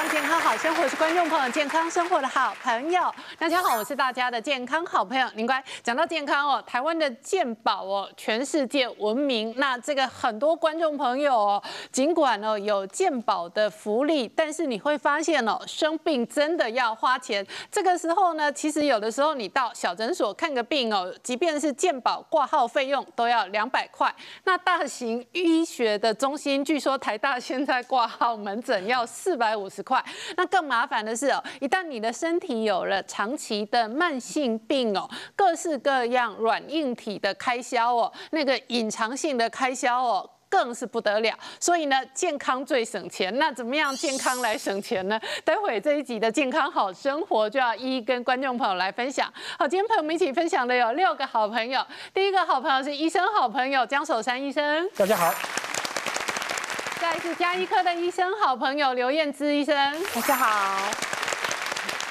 康健康好生活是观众朋友健康生活的好朋友，大家好，我是大家的健康好朋友林官。讲到健康哦，台湾的健保哦，全世界闻名。那这个很多观众朋友哦，尽管哦有健保的福利，但是你会发现哦，生病真的要花钱。这个时候呢，其实有的时候你到小诊所看个病哦，即便是健保挂号费用都要200块。那大型医学的中心，据说台大现在挂号门诊要450块，那更麻烦的是哦，一旦你的身体有了长期的慢性病哦，各式各样软硬体的开销哦，那个隐藏性的开销哦，更是不得了。所以呢，健康最省钱。那怎么样健康来省钱呢？待会这一集的健康好生活就要一一跟观众朋友来分享。好，今天陪我们一起分享的有6个好朋友。第一个好朋友是医生好朋友江守山医生，大家好。再是家医科的医生好朋友刘燕姿医生，大家好。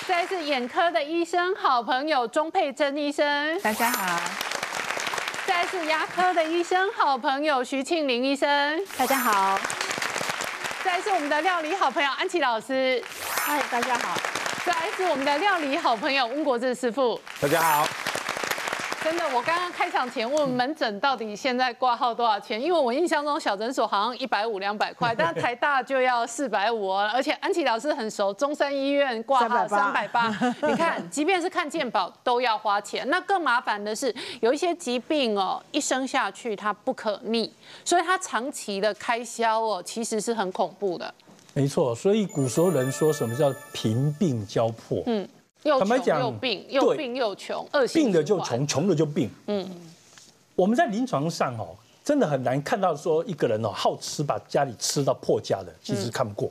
再是眼科的医生好朋友钟佩珍医生，大家好。再是牙科的医生好朋友徐庆玲医生，大家好。再是我们的料理好朋友安琪老师，嗨，大家好。再是我们的料理好朋友温国志师傅，大家好。真的，我刚刚开场前问门诊到底现在挂号多少钱，因为我印象中小诊所好像150、200块，但台大就要450哦。而且安琪老师很熟，中山医院挂号380。你看，即便是看健保都要花钱。那更麻烦的是，有一些疾病哦，一生下去它不可逆，所以它长期的开销哦，其实是很恐怖的。没错，所以古时候人说什么叫贫病交迫？嗯。坦白讲，又病又穷，病的就穷，穷的就病。嗯，我们在临床上哦，真的很难看到说一个人哦好吃把家里吃到破家的，其实看不过。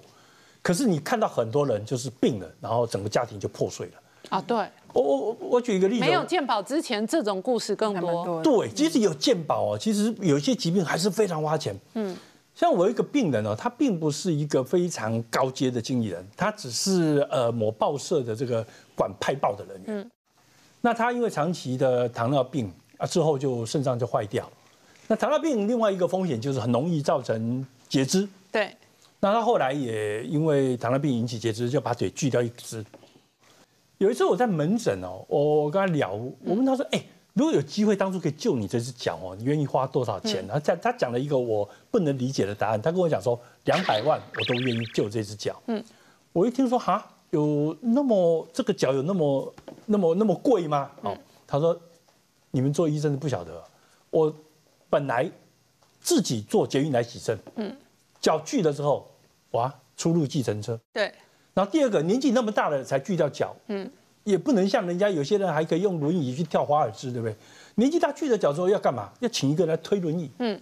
可是你看到很多人就是病了，然后整个家庭就破碎了。啊，对。我举一个例子，没有健保之前这种故事更多。对，即使有健保哦，其实有一些疾病还是非常花钱。嗯。像我有一个病人哦，他并不是一个非常高阶的经理人，他只是某报社的这个管派报的人员。嗯，那他因为长期的糖尿病啊，之后就肾脏就坏掉。那糖尿病另外一个风险就是很容易造成截肢。对。那他后来也因为糖尿病引起截肢，就把腿锯掉一只。有一次我在门诊哦，我跟他聊，我问他说：“哎，如果有机会，当初可以救你这只脚哦，你愿意花多少钱？”然后他讲了一个我不能理解的答案，他跟我讲说200万我都愿意救这只脚。嗯，我一听说哈，有那么这个脚有那么贵吗？哦，他说你们做医生的不晓得，我本来自己坐捷运来洗肾，嗯，脚锯的时候哇出入计程车，对，然后第二个年纪那么大了才锯掉脚，嗯。也不能像人家有些人还可以用轮椅去跳华尔兹，对不对？年纪大去的脚之后要干嘛？要请一个人来推轮椅。嗯，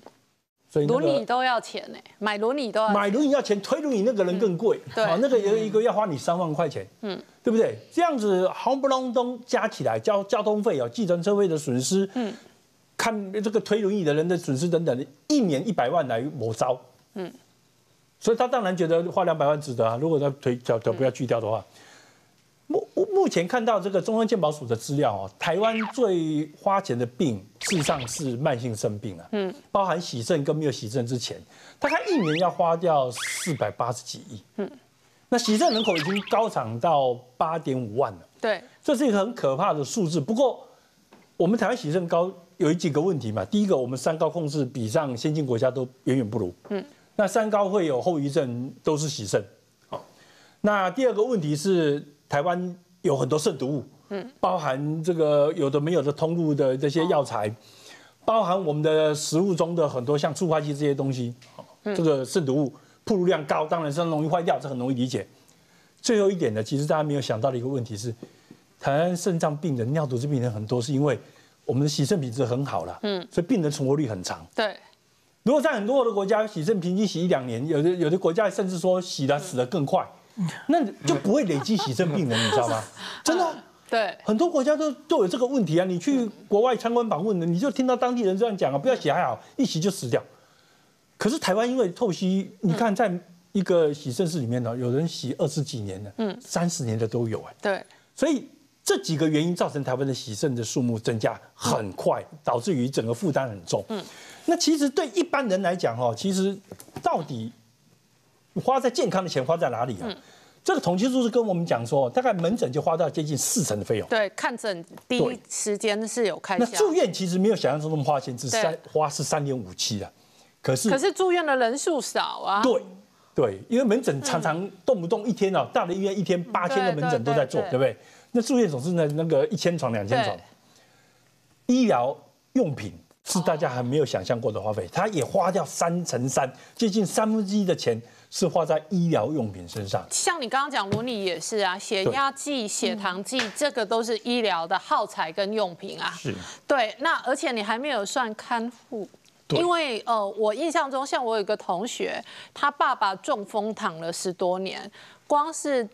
所以轮椅都要钱呢，买轮椅都要。买轮椅要钱，推轮椅那个人更贵。对，那个一个要花你3万块钱。嗯，对不对？这样子轰不隆咚加起来，交通费啊，计程车费的损失，嗯，看这个推轮椅的人的损失等等，1年100万来磨招。嗯，所以他当然觉得花200万值得啊。如果他腿脚不要锯掉的话。目前看到这个中央健保署的资料哦，台湾最花钱的病，事实上是慢性肾病啊，嗯，包含洗肾跟没有洗肾之前，大概1年要花掉480几亿，嗯，那洗肾人口已经高涨到8.5万了，对，这是一个很可怕的数字。不过我们台湾洗肾高有几个问题嘛，第一个我们三高控制比上先进国家都远远不如，嗯，那三高会有后遗症，都是洗肾，好，那第二个问题是台湾。有很多肾毒物，嗯，包含这个有的没有的通路的这些药材，包含我们的食物中的很多像触发剂这些东西，这个肾毒物暴露量高，当然是容易坏掉，这很容易理解。最后一点呢，其实大家没有想到的一个问题是，台湾肾脏病人、尿毒症病人很多，是因为我们的洗肾品质很好了，嗯，所以病人存活率很长。对，如果在很多的国家洗肾平均洗1、2年，有的国家甚至说洗了死得更快。那就不会累积洗肾病人，你知道吗？真的、啊，对，很多国家都有这个问题啊。你去国外参观访问的，你就听到当地人这样讲啊，不要洗还好，一洗就死掉。可是台湾因为透析，你看在一个洗肾室里面呢，有人洗20几年的，嗯，30年的都有哎。对，所以这几个原因造成台湾的洗肾的数目增加很快，导致于整个负担很重。嗯，那其实对一般人来讲哈，其实到底。花在健康的钱花在哪里啊？这个统计数是跟我们讲说，大概门诊就花到接近40%的费用。对，看诊第一时间是有开销。那住院其实没有想象中那么花钱，是3.57啊。可是住院的人数少啊。对。 对，因为门诊常常动不动一天啊，大的医院一天8000的门诊都在做，对不对？那住院总是那个1000床、2000床，医疗用品是大家还没有想象过的花费，它也花掉3/3，接近1/3的钱是花在医疗用品身上。像你刚刚讲，文理也是啊，血压计、血糖计，这个都是医疗的耗材跟用品啊。是。对，那而且你还没有算看护。 因为我印象中，像我有一个同学，他爸爸中风躺了10多年，光是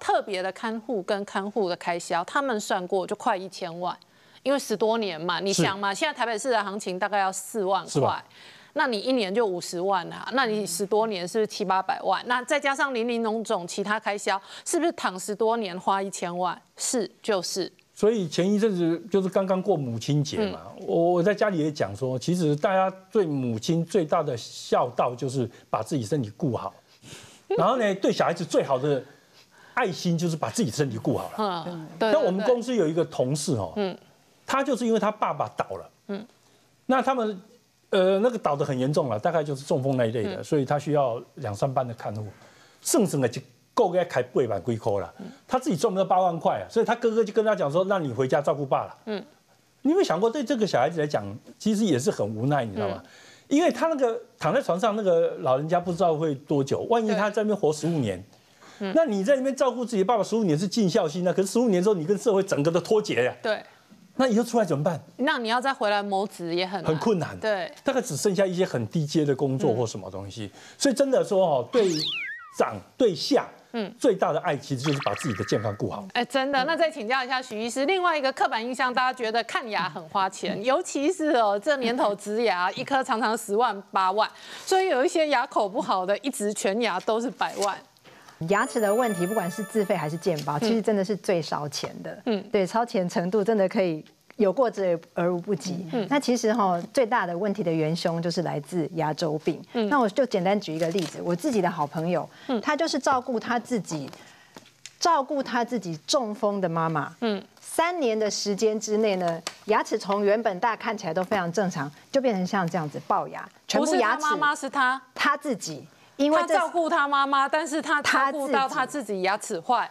特别的看护跟看护的开销，他们算过就快1000万，因为10多年嘛，你想嘛，现在台北市的行情大概要4万块，那你1年就50万啊，那你10多年是不是700-800万？那再加上林总总其他开销，是不是躺10多年花1000万？是就是。 所以前一阵子就是刚刚过母亲节嘛，我在家里也讲说，其实大家对母亲最大的孝道就是把自己身体顾好，然后呢，对小孩子最好的爱心就是把自己身体顾好了。嗯，对。那我们公司有一个同事哦，他就是因为他爸爸倒了，那他们那个倒得很严重了，大概就是中风那一类的，所以他需要2-3班的看护，剩的就。 够给他开8万几块了，他自己赚不到8万块啊，所以他哥哥就跟他讲说，让你回家照顾爸了。嗯，你有没有想过，对这个小孩子来讲，其实也是很无奈，你知道吗？因为他那个躺在床上那个老人家不知道会多久，万一他在那边活15年，那你在那边照顾自己爸爸15年是尽孝心啊，可是15年之后你跟社会整个都脱节呀。对，那以后出来怎么办？那你要再回来谋职也很困难。对，大概只剩下一些很低阶的工作或什么东西，所以真的说哦，对上对下。 最大的爱其实就是把自己的健康顾好。哎，真的。那再请教一下许医师，另外一个刻板印象，大家觉得看牙很花钱，尤其是这年头植牙一颗常常10万、8万，所以有一些牙口不好的，一直全牙都是100万。牙齿的问题，不管是自费还是健保，其实真的是最烧钱的。嗯，对，烧钱程度真的可以。 有过之而无不及。那其实哈，最大的问题的元凶就是来自牙周病。那我就简单举一个例子，我自己的好朋友，他就是照顾他自己中风的妈妈。3年的时间之内呢，牙齿从原本大看起来都非常正常，就变成像这样子龅牙，全部牙齿。不是他妈妈，是他自己，因为他照顾他妈妈，但是他照顾到他自己牙齿坏。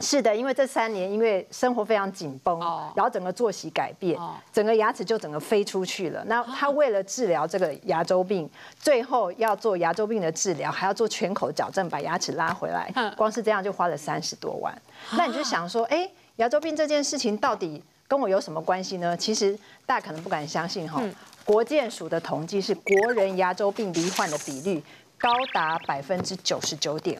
是的，因为这3年因为生活非常紧绷，然后整个作息改变，整个牙齿就整个飞出去了。那他为了治疗这个牙周病，最后要做牙周病的治疗，还要做全口矫正把牙齿拉回来，光是这样就花了30多万。那你就想说，哎，牙周病这件事情到底跟我有什么关系呢？其实大家可能不敢相信哈，国健署的统计是国人牙周病罹患的比率。 高达99.2%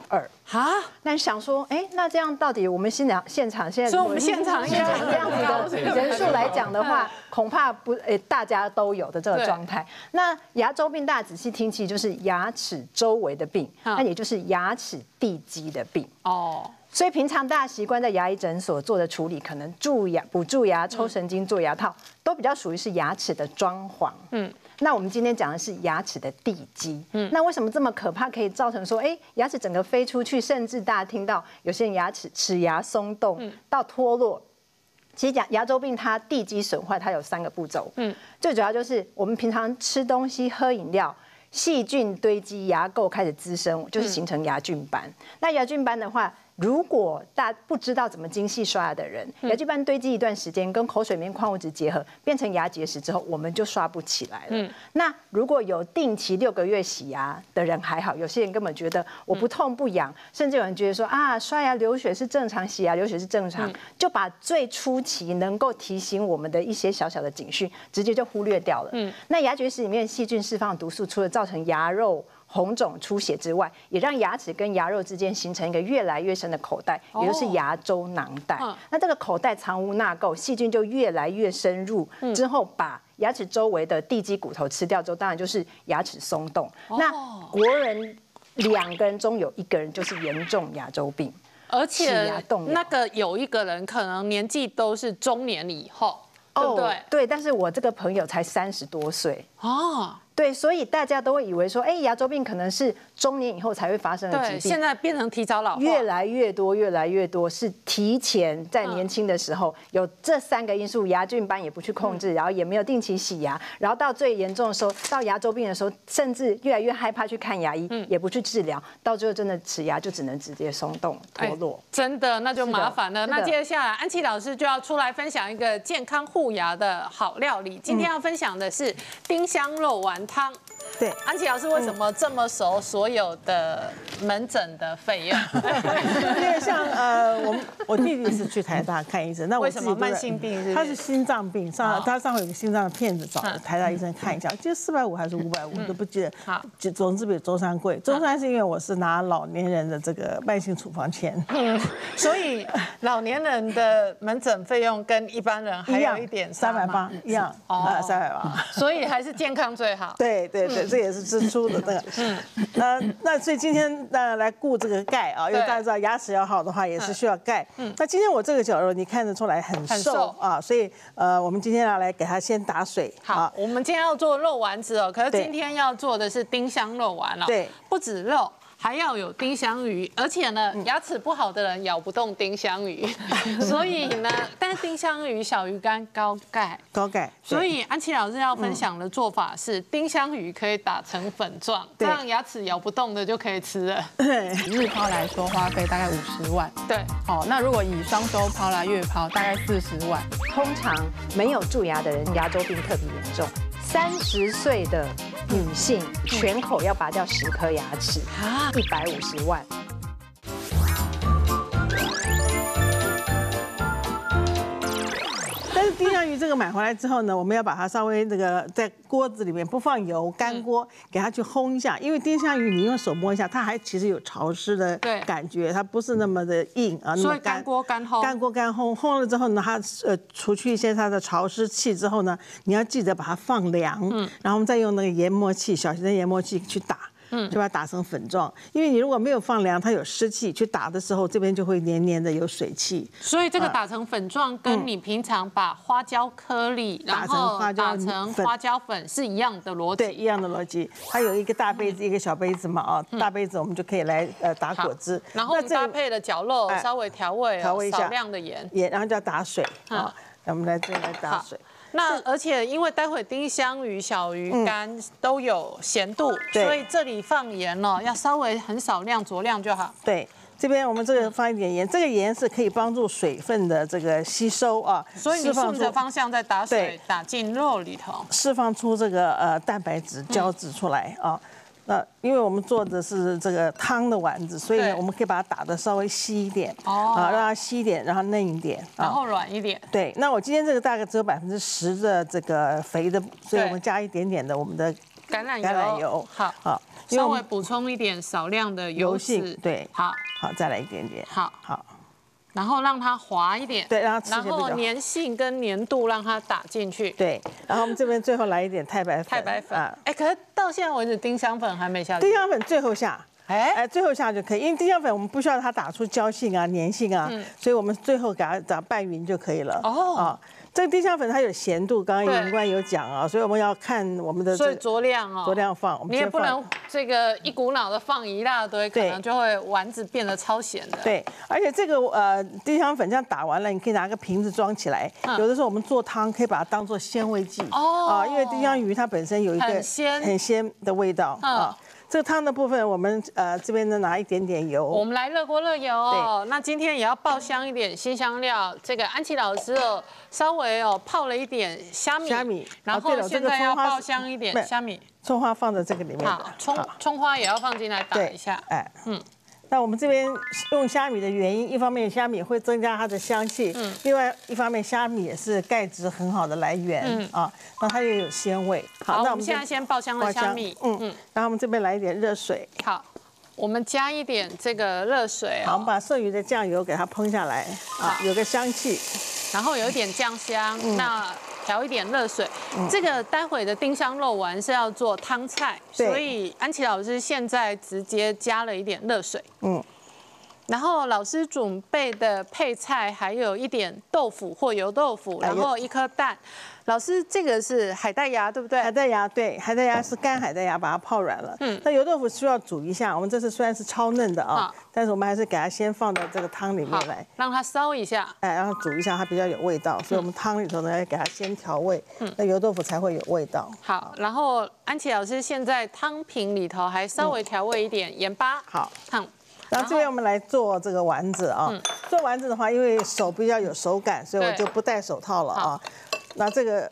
啊！那你想说，哎，那这样到底我们现场现在，所以我们现场现在这样子的人数来讲的话，恐怕不，大家都有的这个状态。那牙周病大家仔细听，其实就是牙齿周围的病，那也就是牙齿地基的病哦。 所以平常大家习惯在牙医诊所做的处理，可能蛀牙、补蛀牙、抽神经、做牙套，都比较属于是牙齿的装潢。嗯，那我们今天讲的是牙齿的地基。嗯，那为什么这么可怕，可以造成说，哎，牙齿整个飞出去，甚至大家听到有些人牙齿齿牙松动到脱落。其实牙周病它地基损坏，它有3个步骤。嗯，最主要就是我们平常吃东西、喝饮料。 细菌堆积，牙垢开始滋生，就是形成牙菌斑。那牙菌斑的话，如果大家不知道怎么精细刷牙的人，牙菌斑堆积一段时间，跟口水里面矿物质结合，变成牙结石之后，我们就刷不起来了。那如果有定期6个月洗牙的人还好，有些人根本觉得我不痛不痒，甚至有人觉得说啊，刷牙流血是正常，洗牙流血是正常，就把最初期能够提醒我们的一些小小的警讯，直接就忽略掉了。那牙结石里面细菌释放毒素，除了 造成牙肉红肿、出血之外，也让牙齿跟牙肉之间形成一个越来越深的口袋，也就是牙周囊袋。那这个口袋藏污纳垢，细菌就越来越深入，之后把牙齿周围的地基骨头吃掉之后，当然就是牙齿松动。那国人2个人中有1个人就是严重牙周病，而且那个有1个人可能年纪都是中年以后，对不对？对，但是我这个朋友才30多岁哦。对，所以大家都会以为说，哎，牙周病可能是中年以后才会发生的疾病。现在变成提早老化，越来越多是提前在年轻的时候有这三个因素，牙菌斑也不去控制，然后也没有定期洗牙，然后到最严重的时候，到牙周病的时候，甚至越来越害怕去看牙医，也不去治疗，到最后真的齿牙就只能直接松动脱落。真的，那就麻烦了。那接下来安琪老师就要出来分享一个健康护牙的好料理。今天要分享的是丁香肉丸。 汤对，安琪老师为什么这么熟所有的门诊的费用？因为像我弟弟是去台大看医生，那我自己为什么慢性病是？他是心脏病，他上回有个心脏片子找台大医生看一下，就是450还是550都不记得。好，总之比中山贵。中山是因为我是拿老年人的这个慢性处方签，所以老年人的门诊费用跟一般人还有一点380一样哦，380，所以还是健康最好。 对，这也是支出的那个。那所以今天来顾这个钙啊，因为大家知道牙齿要好的话，也是需要钙。那今天我这个绞肉你看得出来很瘦啊，所以我们今天要来给它先打水。好，我们今天要做肉丸子哦，可是今天要做的是丁香肉丸了。对，不止肉。 还要有丁香鱼，而且呢，牙齿不好的人咬不动丁香鱼，所以呢，但是丁香鱼小鱼干高钙，所以安琪老师要分享的做法是，丁香鱼可以打成粉状，这样牙齿咬不动的就可以吃了。日抛来说，花费大概50万。对，好，那如果以双周抛来月抛，大概40万。通常没有蛀牙的人，牙周病特别严重。 30岁的女性全口要拔掉10颗牙齿，150万。但是丁香鱼这个买回来之后呢，我们要把它稍微那个在锅子里面不放油，干锅给它去烘一下，因为丁香鱼你用手摸一下，它还其实有潮湿的感觉，它不是那么的硬啊，所以干锅干烘。干锅干烘，烘了之后呢，它除去一些它的潮湿气之后呢，你要记得把它放凉，然后我们再用那个研磨器，小型的研磨器去打。 就把它打成粉状，因为你如果没有放凉，它有湿气，去打的时候这边就会黏黏的有水汽。所以这个打成粉状，跟你平常把花椒颗粒然后打成花椒粉是一样的逻辑，对，一样的逻辑。它有一个大杯子，一个小杯子嘛，啊，大杯子我们就可以来打果汁。然后搭配了绞肉，稍微调味一下，少量的盐，然后就要打水啊。我们来这里来打水。 那而且因为待会丁香鱼、小鱼干都有咸度，所以这里放盐哦，要稍微很少量酌量就好。对，这边我们这个放一点盐，这个盐是可以帮助水分的这个吸收啊，所以你顺着方向再打水打进肉里头，释放出这个蛋白质胶质出来啊。那因为我们做的是这个汤的丸子，所以呢我们可以把它打得稍微稀一点，啊，让它稀一点，然后嫩一点，然后软一点。对，那我今天这个大概只有10%的这个肥的，所以我们加一点点的我们的橄榄油，好，稍微补充一点少量的油性，对，好，再来一点点，好。 然后让它滑一点，对，让它吃起来比较好，然后粘性跟粘度让它打进去，对。然后我们这边最后来一点太白粉啊，哎，可是到现在为止丁香粉还没下去，丁香粉最后下。 最后下就可以，因为丁香粉我们不需要它打出胶性啊、粘性啊，所以我们最后给它打拌匀就可以了。哦，这个丁香粉它有咸度，刚刚云官有讲啊，所以我们要看我们的，所以酌量哦，酌量放。你也不能这个一股脑的放一大堆，可能就会丸子变得超咸的。对，而且这个丁香粉这样打完了，你可以拿个瓶子装起来。有的时候我们做汤可以把它当做鲜味剂哦，因为丁香鱼它本身有一个很鲜的味道啊。 这个汤的部分，我们这边呢拿一点点油，我们来热锅热油哦。那今天也要爆香一点新香料，这个安琪老师哦，稍微哦泡了一点虾米，然后现在要爆香一点虾米，葱花放在这个里面，好，葱花也要放进来打一下，哎，那我们这边用虾米的原因，一方面虾米会增加它的香气，另外一方面虾米也是钙质很好的来源，那它又有鲜味。好，那我们现在先爆香了虾米，然后我们这边来一点热水。好，我们加一点这个热水，好，我们把剩余的酱油给它烹下来，啊，有个香气，然后有一点酱香，那。 调一点热水，这个待会的丁香肉丸是要做汤菜，所以安琪老师现在直接加了一点热水。然后老师准备的配菜还有一点豆腐或油豆腐，然后一颗蛋。老师，这个是海带芽，对不对？海带芽对，海带芽是干海带芽，把它泡软了。嗯，那油豆腐需要煮一下。我们这次虽然是超嫩的啊，但是我们还是给它先放到这个汤里面来，让它烧一下。哎，让它煮一下，它比较有味道。所以我们汤里头呢，要给它先调味，那油豆腐才会有味道。好，然后安琪老师现在汤品里头还稍微调味一点盐巴。好，烫。 然后这边我们来做这个丸子啊，做丸子的话，因为手比较有手感，所以我就不戴手套了啊。那这个，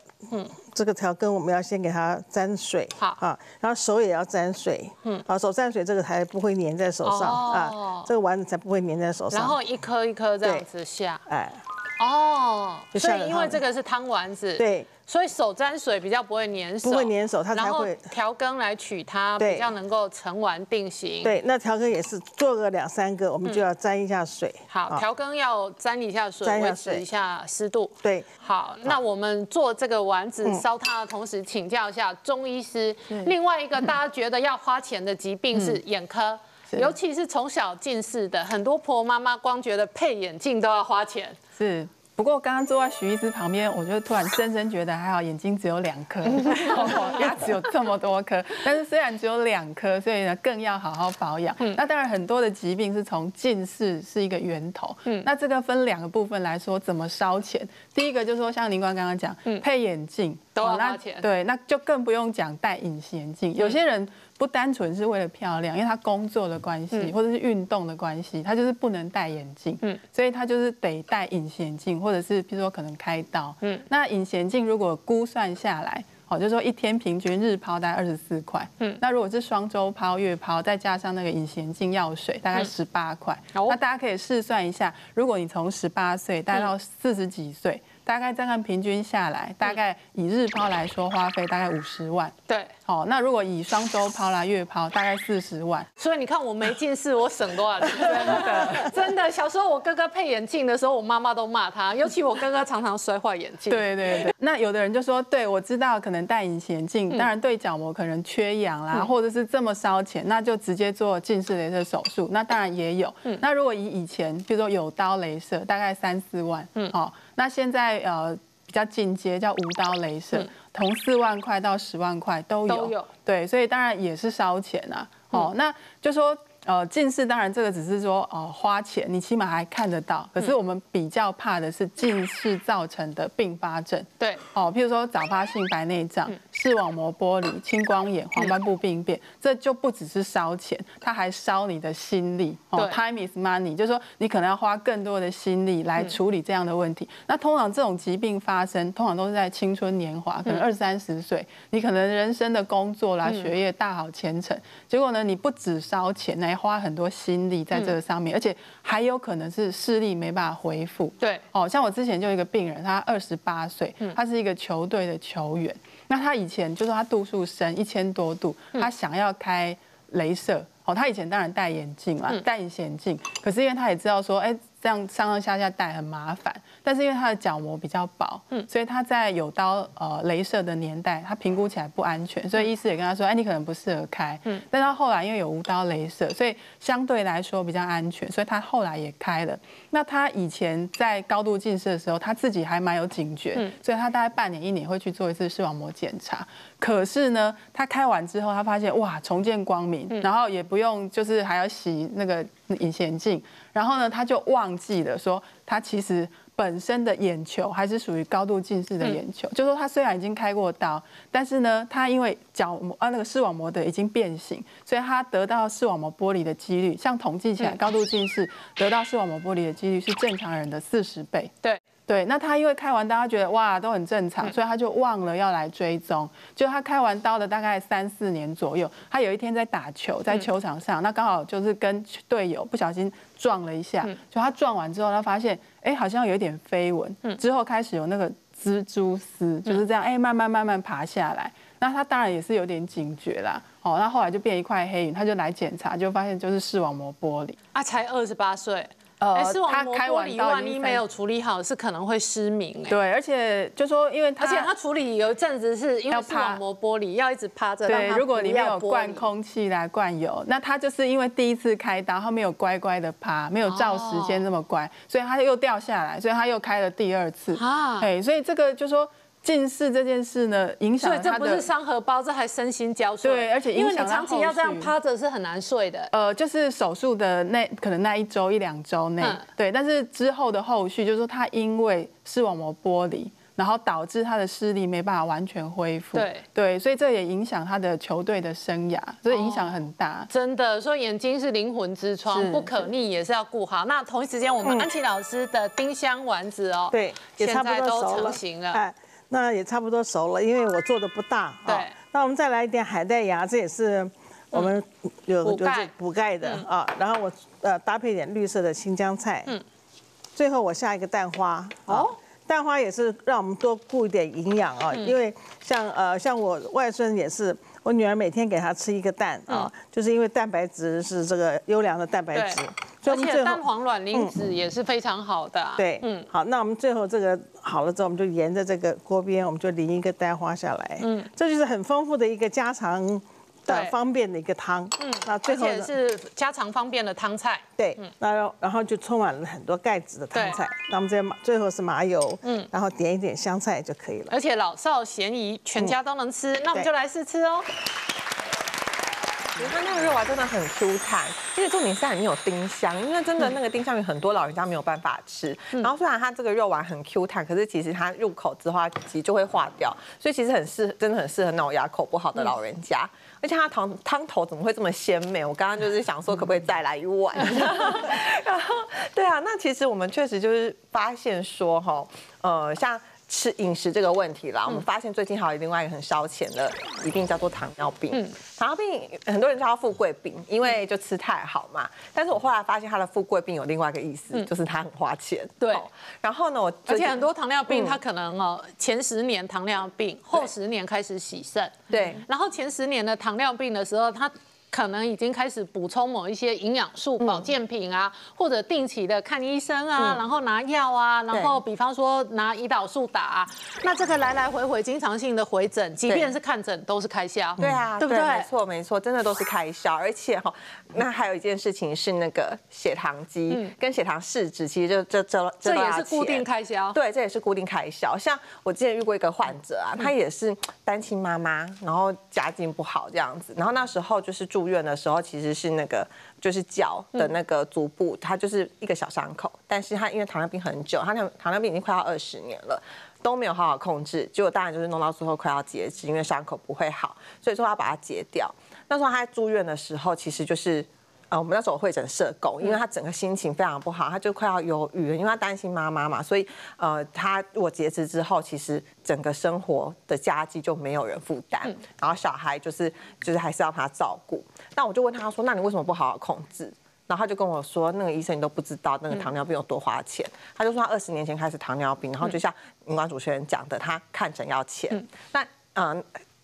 这个调羹我们要先给它沾水，好啊，然后手也要沾水，好，手沾水这个才不会粘在手上啊，这个丸子才不会粘在手上。然后一颗一颗这样子下，哎，哦，所以因为这个是汤丸子，对。 所以手沾水比较不会粘手，不会粘手，它才会调羹来取它，比较能够成丸定型。对，那调羹也是做个2、3个，我们就要沾一下水。好，调羹要沾一下水，维持一下湿度。对，好，那我们做这个丸子烧它的同时，请教一下中医师。另外一个大家觉得要花钱的疾病是眼科，尤其是从小近视的，很多婆妈妈光觉得配眼镜都要花钱。是。 不过刚刚坐在徐医师旁边，我就突然深深觉得还好，眼睛只有2颗，牙齿有这么多颗。但是虽然只有2颗，所以呢更要好好保养。那当然很多的疾病是从近视是一个源头。那这个分2个部分来说，怎么烧钱？第一个就是说，像林官刚刚讲，配眼镜都要花钱，对，那就更不用讲戴隐形眼镜。有些人。 不单纯是为了漂亮，因为他工作的关系或者是运动的关系，他就是不能戴眼镜，所以他就是得戴隐形眼镜，或者是比如说可能开刀，那隐形眼镜如果估算下来，好，就是说一天平均日抛大概24块，那如果是双周抛、月抛，再加上那个隐形眼镜药水，大概18块，那大家可以试算一下，如果你从18岁戴到40几岁。 大概再看平均下来，大概以日抛来说，花费大概50万。对，好，那如果以双周抛啦、月抛，大概40万。所以你看，我没近视，我省多少钱？真的。小时候我哥哥配眼镜的时候，我妈妈都骂他，尤其我哥哥常常摔坏眼镜。对。那有的人就说，对我知道，可能戴隐形眼镜，当然对角膜可能缺氧啦，或者是这么烧钱，那就直接做近视雷射手术。那当然也有。那如果以前，比如说有刀雷射，大概3、4万。好。 那现在比较进阶叫无刀雷射，从4万块到10万块都有，对，所以当然也是烧钱啊。哦，那就说近视当然这个只是说花钱，你起码还看得到。可是我们比较怕的是近视造成的并发症，对，哦，譬如说早发性白内障、视网膜剥离、青光眼、黄斑部病变，这就不只是烧钱，它还烧你的心力。哦 ，time is money， 就是说你可能要花更多的心力来处理这样的问题。那通常这种疾病发生，通常都是在青春年华，可能20、30岁，你可能人生的工作啦、学业大好前程，结果呢，你不只烧钱来。 花很多心力在这个上面，而且还有可能是视力没办法恢复。对，哦，像我之前就有一个病人，他28岁，他是一个球队的球员。那他以前就是他度数升1000多度，他想要开雷射。哦，他以前当然戴眼镜嘛，戴隐形眼镜。可是因为他也知道说，哎，这样上上下下戴很麻烦。但是因为他的角膜比较薄，所以他在有刀雷射的年代，他评估起来不安全，所以医师也跟他说，哎，你可能不适合开。但他后来因为有无刀雷射，所以相对来说比较安全，所以他后来也开了。那他以前在高度近视的时候，他自己还蛮有警觉，所以他大概半年、1年会去做一次视网膜检查。可是呢，他开完之后，他发现哇，重见光明，然后也不用就是还要洗那个隐形眼镜，然后呢，他就忘记了说他其实本身的眼球还是属于高度近视的眼球，就说他虽然已经开过刀，但是呢，他因为那个视网膜的已经变形，所以他得到视网膜剥离的几率，像统计起来高度近视得到视网膜剥离的几率是正常人的40倍。对，那他因为开完刀，他觉得哇都很正常，所以他就忘了要来追踪。就他开完刀的大概3、4年左右，他有一天在打球，在球场上，那刚好就是跟队友不小心撞了一下。就他撞完之后，他发现哎好像有一点飞蚊，之后开始有那个蜘蛛丝，就是这样哎慢慢爬下来。那他当然也是有点警觉啦。 哦，那后来就变一块黑云，他就来检查，就发现就是视网膜剥离啊，才28岁，他开完到你没有处理好，是可能会失明。对，而且就说，因为而且他处理有一阵子是因为视网膜玻璃要一直趴着。对，如果你没有灌空气啦、灌油，那他就是因为第一次开刀，他没有乖乖的趴，没有照时间这么乖，所以他又掉下来，所以他又开了第二次。啊，对，所以这个就说。 近视这件事呢，影响他的，所以这不是伤荷包，这还身心交瘁。对，而且因为你长期要这样趴着是很难睡的。就是手术的那可能那1周1、2周内，对，但是之后的后续就是说他因为视网膜剥离，然后导致他的视力没办法完全恢复。对对，所以这也影响他的球队的生涯，所以影响很大。真的，所以眼睛是灵魂之窗，不可逆，也是要顾好。那同一时间，我们安琪老师的丁香丸子哦，对，现在都成型了。 那也差不多熟了，因为我做的不大。对、哦。那我们再来一点海带芽，这也是我们有补钙的啊。然后我搭配一点绿色的新疆菜。嗯。最后我下一个蛋花。哦。蛋花也是让我们多顾一点营养啊，因为像我外孙也是，我女儿每天给她吃一个蛋啊，就是因为蛋白质是这个优良的蛋白质。 而且蛋黄卵磷脂也是非常好的、啊。对，好，那我们最后这个好了之后，我们就沿着这个锅边，我们就淋一个蛋花下来。嗯，这就是很丰富的一个家常的方便的一个汤。嗯，那最后而且是家常方便的汤菜。对，那然后就充满了很多钙质的汤菜。那我们最后是麻油，然后点一点香菜就可以了。而且老少咸宜，全家都能吃。那我们就来试吃哦。 它那个肉啊，真的很蔬菜，而且重点是它里面有丁香，因为真的那个丁香有很多老人家没有办法吃。然后虽然它这个肉丸很 Q 弹，可是其实它入口之后它其实就会化掉，所以其实真的很适合那种牙口不好的老人家。而且它汤头怎么会这么鲜美？我刚刚就是想说，可不可以再来一碗？然后对啊，那其实我们确实就是发现说，哈，像。 吃饮食这个问题啦，我们发现最近还有另外一个很烧钱的疾病叫做糖尿病。糖尿病很多人叫它富贵病，因为就吃太好嘛。但是我后来发现它的富贵病有另外一个意思，就是它很花钱。对。然后呢，而且很多糖尿病它可能哦，前10年糖尿病，后10年开始洗肾。对。然后前10年的糖尿病的时候，它。 可能已经开始补充某一些营养素、保健品啊，或者定期的看医生啊，然后拿药啊，然后比方说拿胰岛素打、啊，那这个来来回回经常性的回诊，即便是看诊都是开销，对啊，对不对？没错没错，真的都是开销。而且哈，那还有一件事情是那个血糖机跟血糖试纸，其实这也是固定开销，对，这也是固定开销。像我之前遇过一个患者啊，她也是单亲妈妈，然后家境不好这样子，然后那时候就是住。 住院的时候其实是那个就是脚的那个足部，它就是一个小伤口，但是它因为糖尿病很久，它糖尿病已经快要20年了，都没有好好控制，结果当然就是弄到最后快要截肢，因为伤口不会好，所以说要把它截掉。那时候他在住院的时候，其实就是我们那时候会诊社工，因为他整个心情非常不好，他就快要忧郁了，因为他担心妈妈嘛，所以他如果截肢之后，其实。 整个生活的家计就没有人负担，然后小孩就是还是要他照顾。那我就问他说：“那你为什么不好好控制？”然后他就跟我说：“那个医生你都不知道那个糖尿病有多花钱。”他就说他20年前开始糖尿病，然后就像您刚主持人讲的，他看诊要钱。那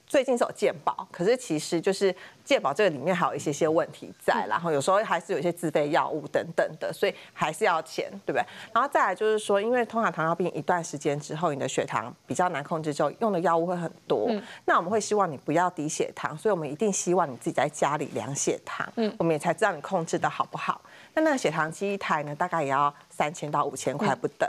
最近是有健保，可是其实就是健保这个里面还有一些问题在，然后有时候还是有一些自费药物等等的，所以还是要钱，对不对？然后再来就是说，因为通常糖尿病一段时间之后，你的血糖比较难控制之后，用的药物会很多。那我们会希望你不要低血糖，所以我们一定希望你自己在家里量血糖，我们也才知道你控制的好不好。那个血糖机一台呢，大概也要3000到5000块不等。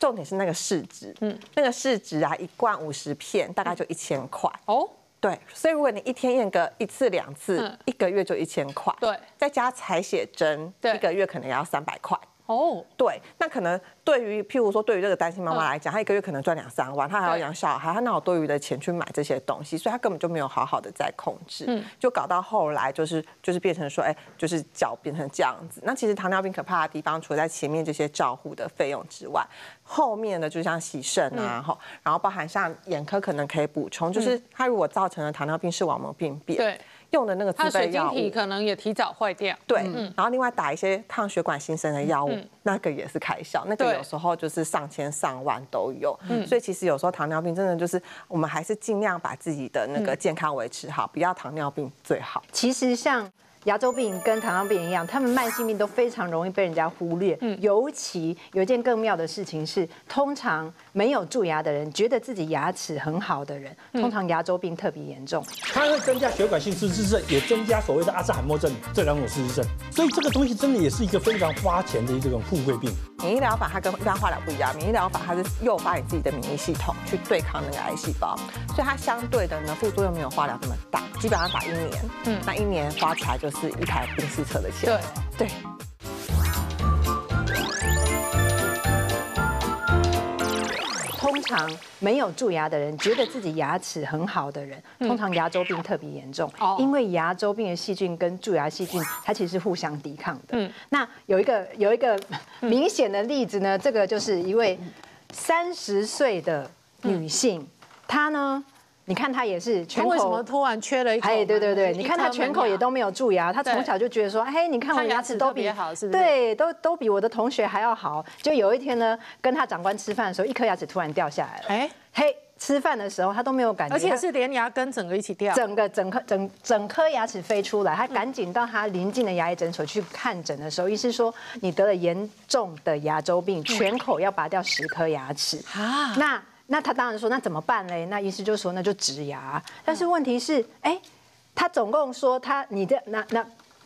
重点是那个试纸，那个试纸啊，1罐50片，大概就1000块哦。 对，所以如果你一天验个1次2次，1个月就1000块。对，再加采血针，1个月可能也要300块。哦，对，那可能对于譬如说对于这个单亲妈妈来讲，她1个月可能赚2、3万，她还要养小孩，她哪有多余的钱去买这些东西？所以她根本就没有好好的在控制，就搞到后来就是变成说，哎，就是脚变成这样子。那其实糖尿病可怕的地方，除了在前面这些照护的费用之外，后面的就像洗肾啊，然后包含像眼科可能可以补充，就是它如果造成了糖尿病视网膜病变。对。 用的那个自备药物，它水晶体可能也提早坏掉。对，然后另外打一些抗血管新生的药物，那个也是开销，那个有时候就是上千上万都有。所以其实有时候糖尿病真的就是我们还是尽量把自己的那个健康维持好，不要糖尿病最好。其实像牙周病跟糖尿病一样，他们慢性病都非常容易被人家忽略。尤其有一件更妙的事情是，通常没有蛀牙的人，觉得自己牙齿很好的人，通常牙周病特别严重。它会增加血管性失智症，也增加所谓的阿兹海默症这两种失智症。所以这个东西真的也是一个非常花钱的一种富贵病。免疫疗法它跟一般化疗不一样，免疫疗法它是诱发你自己的免疫系统去对抗那个癌细胞，所以它相对的呢副作用没有化疗那么大，基本上打1年，那1年花起来就是一台宾士车的钱。对。通常没有蛀牙的人，觉得自己牙齿很好的人，通常牙周病特别严重，因为牙周病的细菌跟蛀牙细菌它其实是互相抵抗的。那有一个明显的例子呢，这个就是一位30岁的女性，她呢。你看他也是全口，他为什么突然缺了一口？哎，对对对，你看他全口也都没有蛀牙，他从小就觉得说，哎，你看我牙齿都比好，是不是？对，都比我的同学还要好。就有一天呢，跟他长官吃饭的时候，一颗牙齿突然掉下来了。哎，嘿，吃饭的时候他都没有感觉，而且是连牙根整个一起掉，整颗牙齿飞出来。他赶紧到他邻近的牙医诊所去看诊的时候，医师说你得了严重的牙周病，全口要拔掉10颗牙齿。啊，那他当然说，那怎么办嘞？那医师就说，那就植牙。但是问题是，哎，他总共说他你的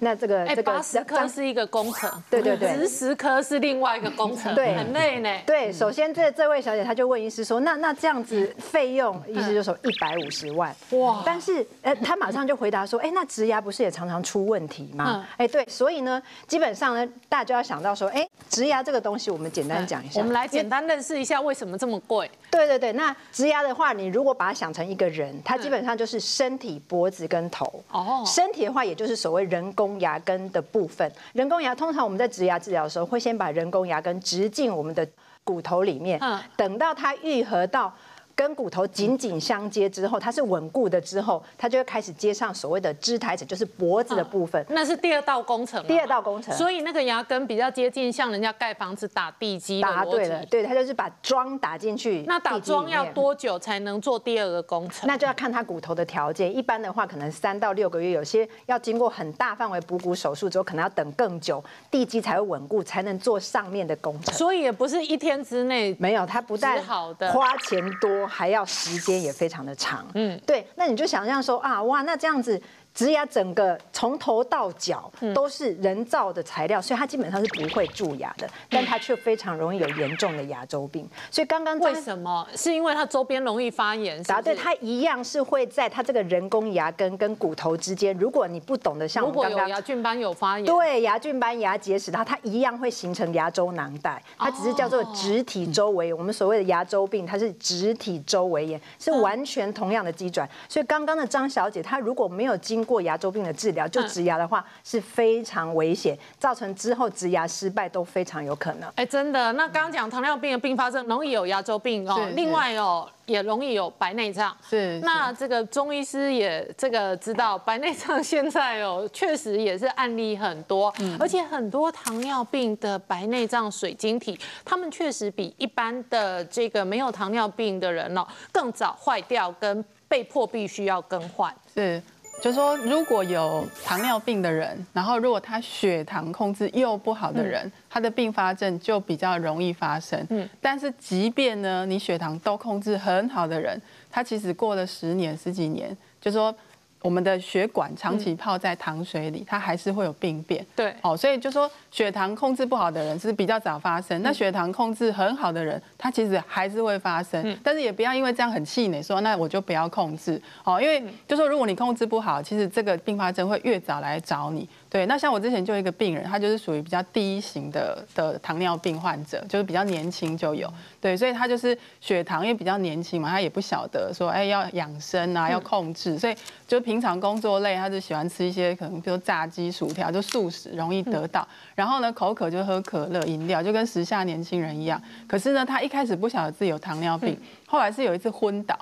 那这个80颗是一个工程，对对对，10颗是另外一个工程，对，很累呢。对，首先这位小姐她就问医师说，那这样子费用，医师就说150万。哇！但是她马上就回答说，哎，那植牙不是也常常出问题吗？哎，对，所以呢，基本上呢，大家要想到说，哎，植牙这个东西，我们简单讲一下，我们来简单认识一下为什么这么贵。对对对，那植牙的话，你如果把它想成一个人，它基本上就是身体、脖子跟头。哦。身体的话，也就是所谓人工牙根的部分，人工牙通常我们在植牙治疗的时候，会先把人工牙根植进我们的骨头里面，等到它愈合到跟骨头紧相接之后，它是稳固的之后，它就会开始接上所谓的支台齿，就是脖子的部分。那是第二道工程。第二道工程。所以那个牙根比较接近像人家盖房子打地基。答对了，对，它就是把桩打进去。那打桩要多久才能做第二个工程？那就要看它骨头的条件，一般的话可能3到6个月，有些要经过很大范围补骨手术之后，可能要等更久，地基才会稳固，才能做上面的工程。所以也不是一天之内。没有，它不但花钱多。还要时间也非常的长，对，那你就想象说啊，哇，那这样子植牙整个从头到脚都是人造的材料，所以它基本上是不会蛀牙的，但它却非常容易有严重的牙周病。所以刚刚为什么？是因为它周边容易发炎。答对，它一样是会在它这个人工牙根跟骨头之间，如果你不懂得像我刚刚有牙菌斑有发炎，对，牙菌斑、牙结石，它一样会形成牙周囊袋，它只是叫做植体周围炎。我们所谓的牙周病，它是植体周围炎，是完全同样的机转。所以刚刚的张小姐，她如果没有经过牙周病的治疗，就植牙的话是非常危险，造成之后植牙失败都非常有可能。哎，真的。那刚刚讲糖尿病的并发症容易有牙周病哦，另外哦也容易有白内障。是。那这个中医师也这个知道，白内障现在哦确实也是案例很多，而且很多糖尿病的白内障水晶体，他们确实比一般的这个没有糖尿病的人哦更早坏掉，跟被迫必须要更换。是。就是说，如果有糖尿病的人，然后如果他血糖控制又不好的人，他的并发症就比较容易发生。但是即便呢，你血糖都控制很好的人，他其实过了10年、10几年，就是说我们的血管长期泡在糖水里，它还是会有病变。对，哦，所以就说血糖控制不好的人是比较早发生，那血糖控制很好的人，他其实还是会发生。但是也不要因为这样很气馁，说那我就不要控制。哦，因为就说如果你控制不好，其实这个并发症会越早来找你。对，那像我之前就有一个病人，他就是属于比较第一型的糖尿病患者，就是比较年轻就有。对，所以他就是血糖因为比较年轻嘛，他也不晓得说哎要养生啊，要控制，所以就平常工作累，他就喜欢吃一些可能比如炸鸡、薯条，就素食容易得到。然后呢，口渴就喝可乐、饮料，就跟时下年轻人一样。可是呢，他一开始不晓得自己有糖尿病，后来是有一次昏倒。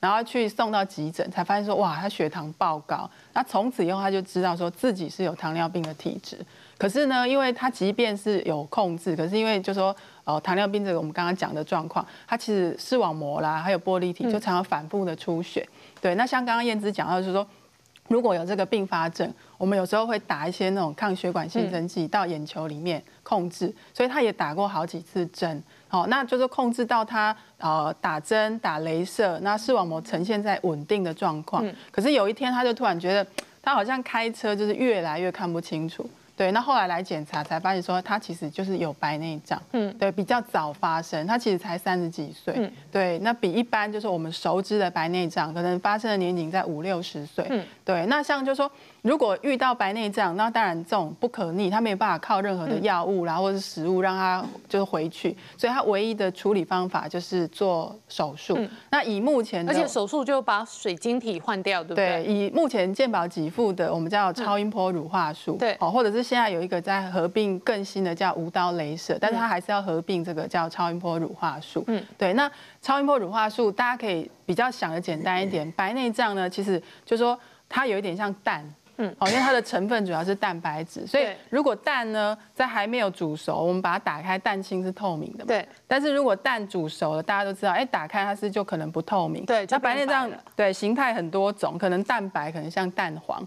然后去送到急诊，才发现说哇，他血糖爆高。那从此以后，他就知道说自己是有糖尿病的体质。可是呢，因为他即便是有控制，可是因为就说糖尿病这个我们刚刚讲的状况，它其实视网膜啦，还有玻璃体就常常反复的出血。对，那像刚刚燕姿讲到，就是说如果有这个并发症，我们有时候会打一些那种抗血管新生剂到眼球里面控制，所以他也打过好几次针。好，那就是控制到他打针、打雷射，那视网膜呈现在稳定的状况。可是有一天他就突然觉得他好像开车就是越来越看不清楚。对，那后来来检查才发现说他其实就是有白内障，对，比较早发生，他其实才30几岁，对，那比一般就是我们熟知的白内障可能发生的年龄在50、60岁，对，那像就是说如果遇到白内障，那当然这种不可逆，他没有办法靠任何的药物啦或者是食物让他就是回去，所以他唯一的处理方法就是做手术。那以目前的，而且手术就把水晶体换掉，对不对？对，以目前健保给付的，我们叫超音波乳化术，对，哦，或者是。现在有一个在合并更新的叫无刀雷射，但是它还是要合并这个叫超音波乳化术。对，那超音波乳化术大家可以比较想的简单一点，白内障呢，其实就是说它有一点像蛋。因为它的成分主要是蛋白质，所以如果蛋呢在还没有煮熟，我们把它打开，蛋清是透明的嘛。对。但是如果蛋煮熟了，大家都知道，哎，打开它是就可能不透明。对。那白内障对形态很多种，可能蛋白，可能像蛋黄。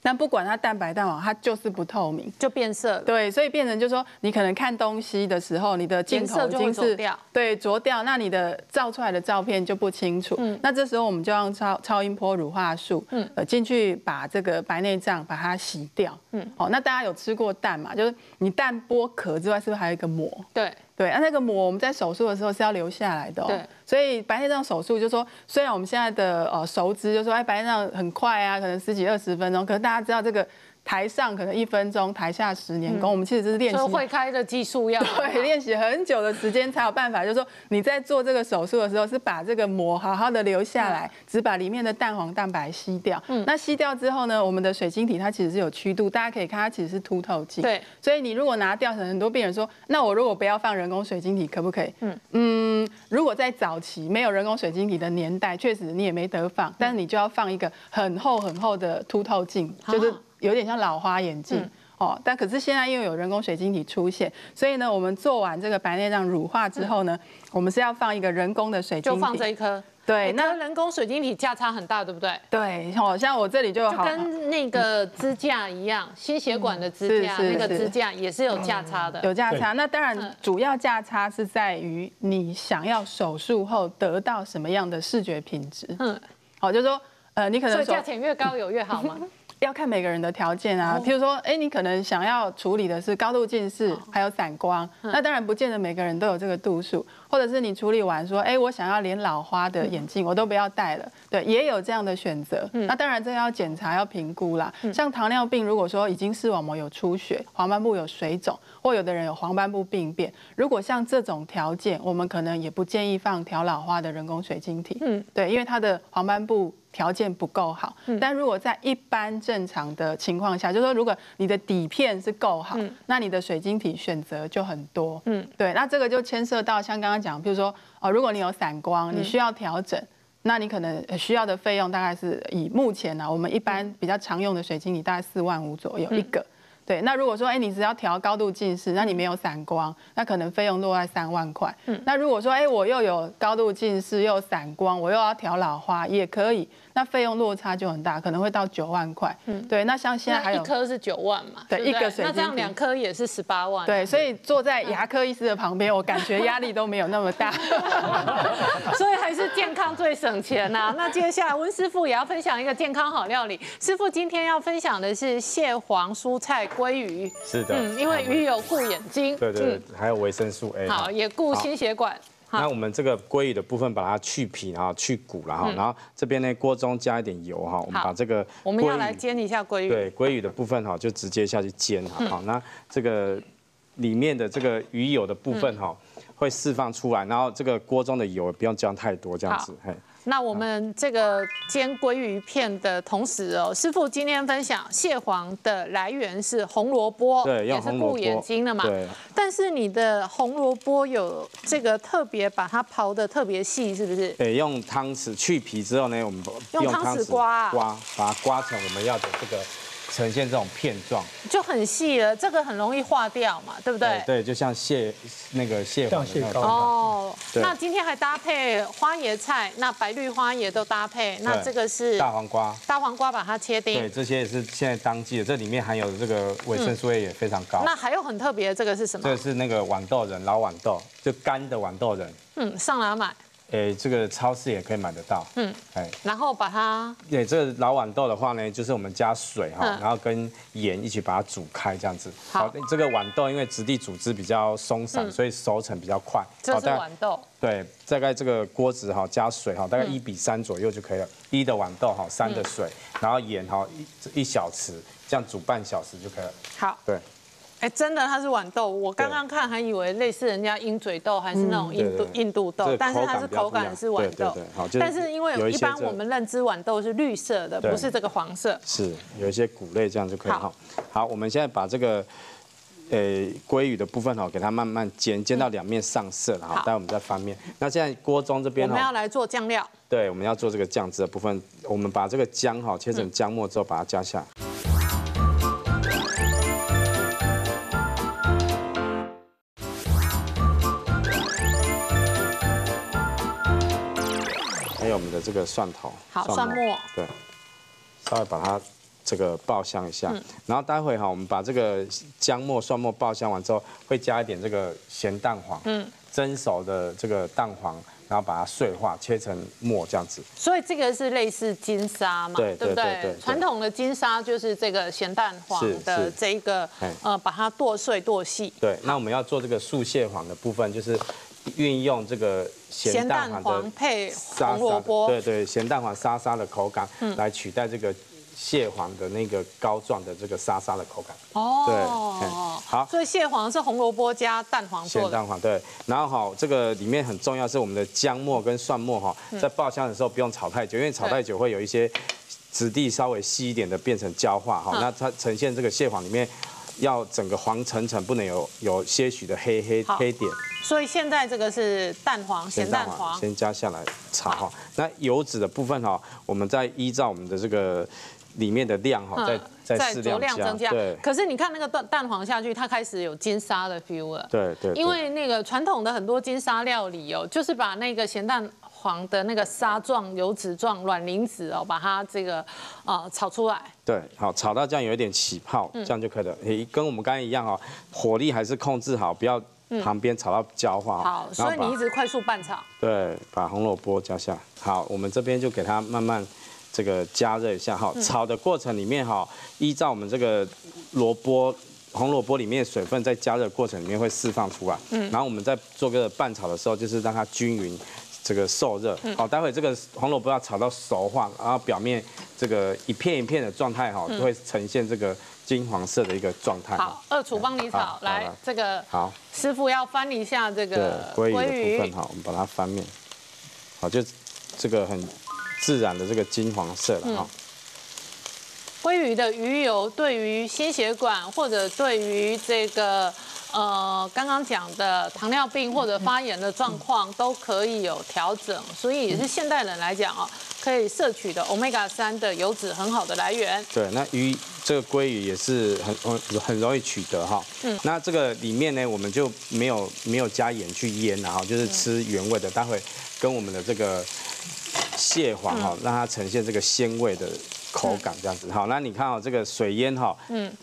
但不管它蛋白蛋黄，它就是不透明，就变色了。对，所以变成就是说，你可能看东西的时候，你的镜头已经是对灼掉，那你的照出来的照片就不清楚。那这时候我们就用超音波乳化术，进去把这个白内障把它洗掉。好，那大家有吃过蛋嘛？就是你蛋剥壳之外，是不是还有一个膜？对。对，那个膜我们在手术的时候是要留下来的。对，所以白内障手术就说，虽然我们现在的熟知就说，哎，白内障很快啊，可能10几20分钟，可是大家知道这个台上可能1分钟，台下10年功，我们其实是练习会开的技术要对练习很久的时间才有办法，就是说你在做这个手术的时候是把这个膜好好的留下来，只把里面的蛋黄蛋白吸掉。那吸掉之后呢，我们的水晶体它其实是有曲度，大家可以看它其实是凸透镜。对，所以你如果拿掉，很多病人说，那我如果不要放人人工水晶体可不可以？如果在早期没有人工水晶体的年代，确实你也没得放，但是你就要放一个很厚很厚的凸透镜，就是有点像老花眼镜。但可是现在因为有人工水晶体出现，所以呢，我们做完这个白内障乳化之后呢，我们是要放一个人工的水晶体，就放这一颗。对，那人工水晶体价差很大，对不对？对，像我这里就跟那个支架一样，心血管的支架，那个支架也是有价差的。有价差，那当然主要价差是在于你想要手术后得到什么样的视觉品质。好，就是说，你可能所以价钱越高有越好吗？要看每个人的条件啊，譬如说，哎，你可能想要处理的是高度近视，还有散光，那当然不见得每个人都有这个度数，或者是你处理完说，哎，我想要连老花的眼镜我都不要戴了，对，也有这样的选择。那当然这要检查要评估啦，像糖尿病，如果说已经视网膜有出血、黄斑部有水肿，或有的人有黄斑部病变，如果像这种条件，我们可能也不建议放调老花的人工水晶体，对，因为它的黄斑部条件不够好。但如果在一般正常的情况下，就是说如果你的底片是够好，那你的水晶体选择就很多。对，那这个就牵涉到像刚刚讲，比如说如果你有散光，你需要调整，那你可能需要的费用大概是以目前呢，我们一般比较常用的水晶体大概4万5左右一个。对，那如果说哎，你只要调高度近视，那你没有散光，那可能费用落在3万块。那如果说哎，我又有高度近视又有散光，我又要调老花也可以，那费用落差就很大，可能会到9万块。对，那像现在还有一颗是9万嘛，对，一个水晶体，那这样2颗也是18万。对，所以坐在牙科医师的旁边，我感觉压力都没有那么大，所以还是健康最省钱呐。那接下来温师傅也要分享一个健康好料理，师傅今天要分享的是蟹黄蔬菜鲑鱼，是的，因为鱼有顾眼睛，对对，还有维生素 A， 好，也顾心血管。那我们这个鲑鱼的部分，把它去皮啊，去骨了哈，然后这边呢锅中加一点油哈，我们把这个我们要来煎一下鲑鱼，对，鲑鱼的部分哈就直接下去煎哈，好，那这个里面的这个鱼油的部分哈会释放出来，然后这个锅中的油不用加太多这样子，嘿。那我们这个煎鲑鱼片的同时哦，师傅今天分享蟹黄的来源是红萝卜，对，也是顾眼睛的嘛。对。但是你的红萝卜有这个特别把它刨的特别细，是不是？对，用汤匙去皮之后呢，我们用汤匙刮，把它刮成我们要的这个呈现这种片状，就很细了，这个很容易化掉嘛，对不对？ 对，就像蟹那个蟹黄的哦。那今天还搭配花椰菜，那白绿花也都搭配。那这个是大黄瓜，大黄瓜把它切丁。对，这些也是现在当季的，这里面含有这个维生素 A 也非常高。那还有很特别的，这个是什么？这个是那个豌豆仁，老豌豆，就干的豌豆仁。嗯，上哪买？ 诶，这个超市也可以买得到。嗯，哎，然后把它，对，这个老豌豆的话呢，就是我们加水哈，然后跟盐一起把它煮开，这样子。好，这个豌豆因为质地组织比较松散，所以熟成比较快。这是豌豆。对，大概这个锅子哈加水哈，大概1:3左右就可以了。1的豌豆哈，3的水，然后盐哈1小匙，这样煮半小时就可以了。好，对。 哎，真的，它是豌豆。我刚刚看还以为类似人家鹰嘴豆，还是那种印度豆，但是它是口感是豌豆。但是因为一般我们认知豌豆是绿色的，不是这个黄色。是有一些谷类这样就可以。好，我们现在把这个鲑鱼的部分给它慢慢煎，煎到两面上色，然后待我们再翻面。那现在锅中这边我们要来做酱料。对，我们要做这个酱汁的部分，我们把这个姜切成姜末之后，把它加下来。 我们的这个蒜头，好，蒜末，对，稍微把它这个爆香一下，然后待会我们把这个姜末、蒜末爆香完之后，会加一点这个咸蛋黄，蒸熟的这个蛋黄，然后把它碎化，切成末这样子。所以这个是类似金沙嘛，对不对？传统的金沙就是这个咸蛋黄的这一个，把它剁碎剁细。对，那我们要做这个素蟹黄的部分，就是。 运用这个咸蛋黄配红萝卜，对，咸蛋黄沙沙的口感，来取代这个蟹黄的那个膏状的这个沙沙的口感。哦，好，所以蟹黄是红萝卜加蛋黄做的。咸蛋黄对，然后好，这个里面很重要是我们的姜末跟蒜末在爆香的时候不用炒太久，因为炒太久会有一些质地稍微细一点的变成焦化那它呈现这个蟹黄里面。 要整个黄橙橙，不能有些许的黑点。所以现在这个是蛋黄，咸蛋黄先加下来炒哈。那油脂的部分我们再依照我们的这个里面的量再适量增加。对。可是你看那个蛋黄下去，它开始有金沙的 feel 了。对。因为那个传统的很多金沙料理就是把那个咸蛋。 黄的那个沙状、油脂状、卵磷脂把它这个炒出来。对，好，炒到这样有一点起泡，这样就可以了。跟我们刚才一样火力还是控制好，不要旁边炒到焦化。好，所以你一直快速拌炒。对，把红萝卜加下。好，我们这边就给它慢慢这个加热一下炒的过程里面依照我们这个萝卜。 红萝卜里面的水分在加热过程里面会释放出来，然后我们在做个拌炒的时候，就是让它均匀这个受热。好，待会这个红萝卜要炒到熟化，然后表面这个一片一片的状态就会呈现这个金黄色的一个状态。好，二厨帮你炒，来这个好，师傅要翻一下这个鲑鱼的部分我们把它翻面，好，就这个很自然的这个金黄色了鲑鱼的鱼油对于心血管或者对于这个刚刚讲的糖尿病或者发炎的状况都可以有调整，所以也是现代人来讲可以摄取的 Omega-3的油脂很好的来源。对，那鱼这个鲑鱼也是很容易取得那这个里面呢，我们就没有加盐去腌就是吃原味的，待会跟我们的这个蟹黄让它呈现这个鲜味的。 口感这样子好，那你看这个水淹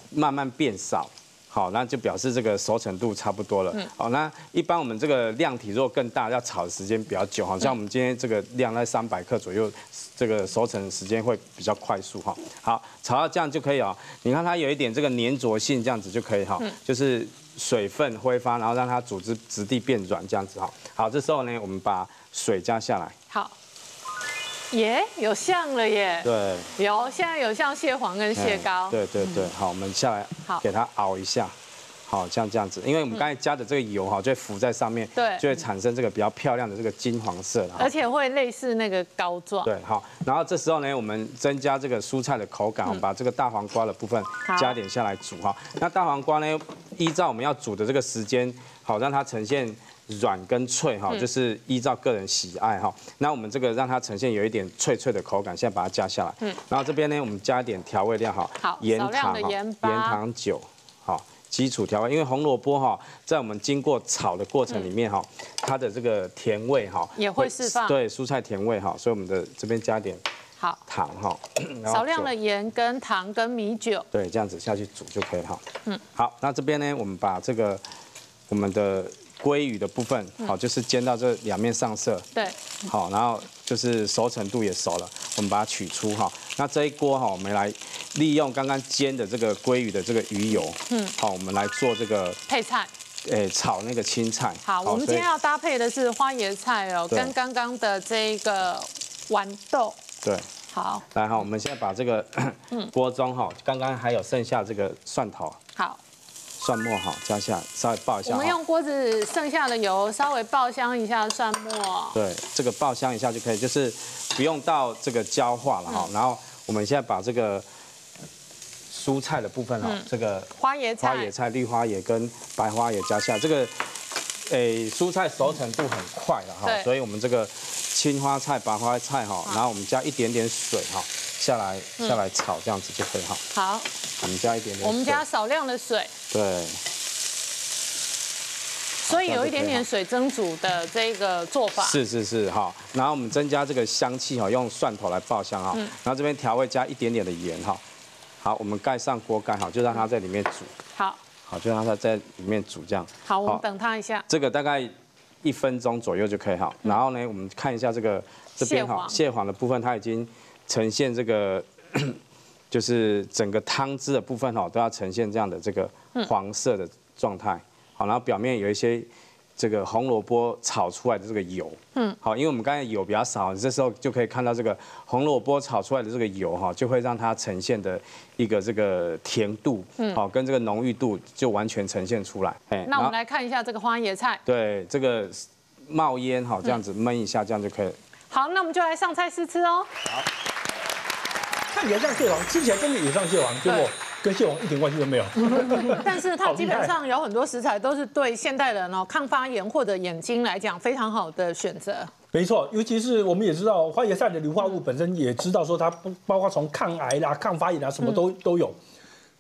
慢慢变少，好，那就表示这个熟程度差不多了。好，那一般我们这个量体如果更大，要炒的时间比较久，好像我们今天这个量在300克左右，这个熟程时间会比较快速好，炒到这样就可以你看它有一点这个粘着性，这样子就可以就是水分挥发，然后让它组织质地变软这样子好，这时候呢，我们把水加下来。好。 耶，有像了耶！对，有现在有像蟹黄跟蟹膏。对，好，我们下来给它熬一下，好，像这样子，因为我们刚才加的这个油就会浮在上面，对，就会产生这个比较漂亮的这个金黄色，而且会类似那个膏状。对，好，然后这时候呢，我们增加这个蔬菜的口感，我们把这个大黄瓜的部分加点下来煮那大黄瓜呢，依照我们要煮的这个时间，好让它呈现。软跟脆哈，就是依照个人喜爱哈。那我们这个让它呈现有一点脆脆的口感，现在把它加下来。然后这边呢，我们加一点调味料哈，盐糖、盐糖酒，好。 基础调味，因为红萝卜哈，在我们经过炒的过程里面哈，它的这个甜味哈也会释放，对蔬菜甜味哈，所以我们的这边加点好糖哈，少量的盐跟糖跟米酒，对，这样子下去煮就可以哈。嗯，好，那这边呢，我们把这个我们的鲑鱼的部分，好，就是煎到这两面上色，对，好，然后就是熟程度也熟了，我们把它取出哈。那这一锅哈，我们来。 利用刚刚煎的这个鲑鱼的这个鱼油，好，我们来做这个配菜，炒那个青菜。好，我们今天要搭配的是花椰菜哦，跟刚刚的这个豌豆。对，好，来好，我们现在把这个锅中哈，刚刚还有剩下这个蒜头，好，蒜末好加下，稍微爆一下。我们用锅子剩下的油稍微爆香一下蒜末。对，这个爆香一下就可以，就是不用到这个焦化了哈。然后我们现在把这个。 蔬菜的部分哦，这个花椰菜、绿花椰跟白花椰加下，这个蔬菜熟成度很快了哈，所以我们这个青花菜、白花菜哈，然后我们加一点点水哈，下来炒这样子就可以哈。好，我们加一点点，我们加少量的水。对，所以有一点点水蒸煮的这个做法。是哈，然后我们增加这个香气哈，用蒜头来爆香哈，然后这边调味加一点点的盐哈。 好，我们盖上锅盖，好，就让它在里面煮。好，好，就让它在里面煮这样。好，我们等它一下。这个大概1分钟左右就可以好。然后呢，我们看一下这个这边哈，蟹黄的部分它已经呈现这个，就是整个汤汁的部分哈，都要呈现这样的这个黄色的状态。好，然后表面有一些这个红萝卜炒出来的这个油。好，因为我们刚才油比较少，你这时候就可以看到这个红萝卜炒出来的这个油哈，就会让它呈现的。 一个这个甜度，好，跟这个浓郁度就完全呈现出来。那我们来看一下这个花椰菜。对，这个冒烟哈，这样子焖一下，这样就可以。好，那我们就来上菜试吃哦。好，看起来像蟹黄，吃起来真的也像蟹黄，结果跟蟹黄一点关系都没有。但是它基本上有很多食材都是对现代人哦抗发炎或者眼睛来讲非常好的选择。 没错，尤其是我们也知道花椰菜的硫化物本身也知道说它包括从抗癌啦、抗发炎啦，什么都有。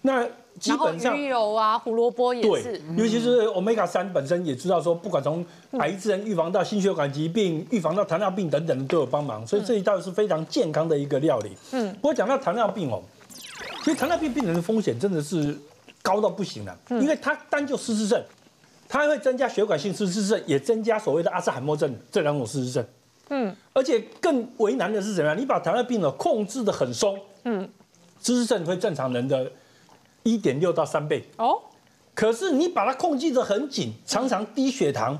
那基本上鱼油啊、胡萝卜也是。尤其是 Omega-3本身也知道说，不管从癌症预防到心血管疾病、预防到糖尿病等等都有帮忙，所以这一道是非常健康的一个料理。不过讲到糖尿病哦，其实糖尿病病人的风险真的是高到不行了，因为它单就失智症。 它会增加血管性失智症，也增加所谓的阿兹海默症这2种失智症。而且更为难的是怎么样？你把糖尿病呢控制得很松，失智症会正常人的1.6到3倍哦。可是你把它控制得很紧，常常低血糖，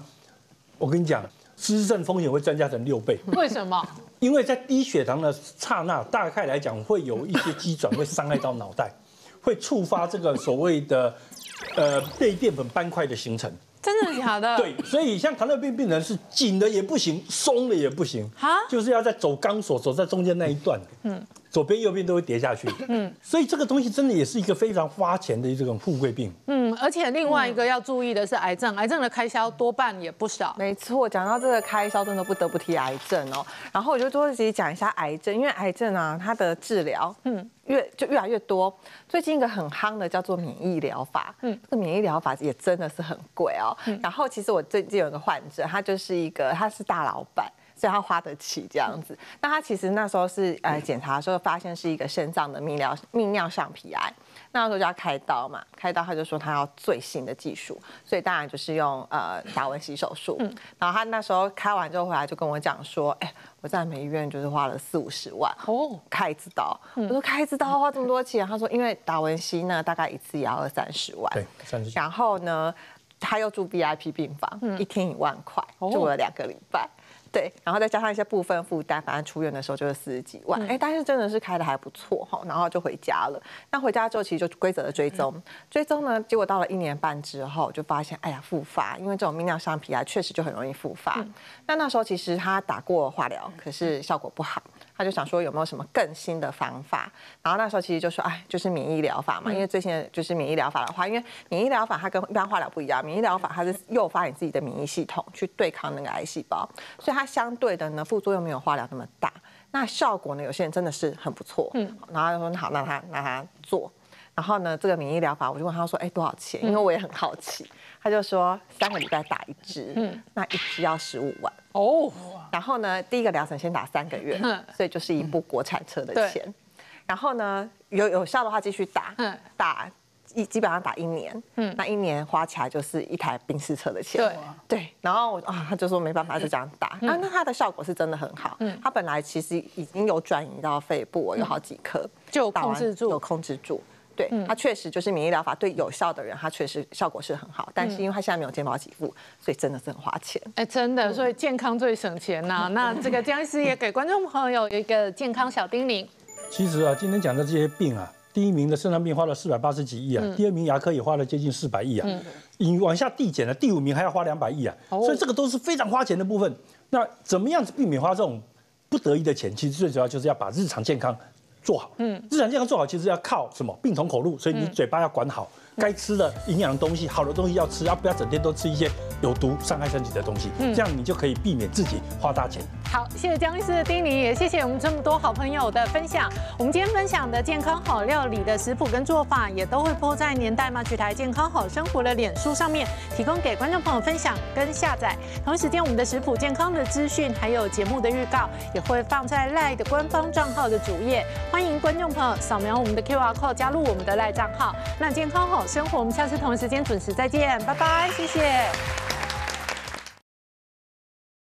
我跟你讲，失智症风险会增加成6倍。为什么？因为在低血糖的刹那，大概来讲会有一些机转会伤害到脑袋，会触发这个所谓的。 类淀粉斑块的形成，真的假的？对，所以像糖尿病病人是紧的也不行，松的也不行，就是要在走钢索，走在中间那一段，左边右边都会跌下去，所以这个东西真的也是一个非常花钱的这种富贵病，而且另外一个要注意的是癌症，癌症的开销多半也不少。没错，讲到这个开销，真的不得不提癌症哦。然后我就多自己讲一下癌症，因为癌症啊，它的治疗，越来越多，最近一个很夯的叫做免疫疗法，这个免疫疗法也真的是很贵哦。然后其实我最近有一个患者，他是大老板，所以他花得起这样子。那他其实那时候是检查的时候发现是一个肾脏的泌尿上皮癌，那时候就要开刀嘛，开刀他就说他要最新的技术，所以当然就是用达文西手术。然后他那时候开完之后回来就跟我讲说，我在美医院就是花了40-50万哦，开一次刀。我说开一次刀花这么多钱，他说因为达文西呢大概一次也要20-30万，对，30。然后呢他又住 VIP 病房，1天1万块，住了2个礼拜，对，然后再加上一些部分负担，反正出院的时候就是40几万，但是真的是开的还不错哈，然后就回家了。那回家之后其实就规则的追踪呢，结果到了1年半之后就发现，复发，因为这种泌尿上皮癌确实就很容易复发。那时候其实他打过化疗，可是效果不好，他就想说有没有什么更新的方法。然后那时候其实就说，哎，就是免疫疗法嘛，因为最新的就是免疫疗法的话，因为免疫疗法它跟一般化疗不一样，免疫疗法它是诱发你自己的免疫系统去对抗那个癌细胞，所以它相对的呢副作用没有化疗那么大。那效果呢，有些人真的是很不错。嗯，然后就说好，那他做。 然后呢，这个免疫疗法，我就问他说：“哎，多少钱？”因为我也很好奇。他就说3个礼拜打一支，那一支要15万哦。然后呢，第一个疗程先打3个月，所以就是一部国产车的钱。然后呢，有效的话继续打，基本上打1年，那1年花起来就是1台宾士车的钱。对，然后我啊，他就说没办法，就这样打。那它的效果是真的很好。它本来其实已经有转移到肺部，有好几颗，就控制住，有控制住。 对，它确实就是免疫疗法对有效的人，它确实效果是很好，但是因为它现在没有健保给付，所以真的是很花钱。哎，真的，所以健康最省钱呐。那这个江医师也给观众朋友一个健康小叮咛。其实啊，今天讲的这些病啊，第一名的肾脏病花了480几亿啊，第二名牙科也花了接近400亿啊，你往下递减了，第五名还要花200亿啊，所以这个都是非常花钱的部分。那怎么样子避免花这种不得已的钱？其实最主要就是要把日常健康。 做好，日常健康做好，其实要靠什么？病从口入，所以你嘴巴要管好，该吃的营养的东西，好的东西要吃，不要整天都吃一些有毒、伤害身体的东西，这样你就可以避免自己花大钱。好，谢谢江医师的叮咛，也谢谢我们这么多好朋友的分享。我们今天分享的健康好料理的食谱跟做法，也都会播在年代嘛，取台健康好生活的脸书上面，提供给观众朋友分享跟下载。同一时间，我们的食谱、健康的资讯，还有节目的预告，也会放在LINE的官方账号的主页。 欢迎观众朋友扫描我们的 QR code 加入我们的LINE账号。那健康好生活，我们下次同一时间准时再见，拜拜，谢谢。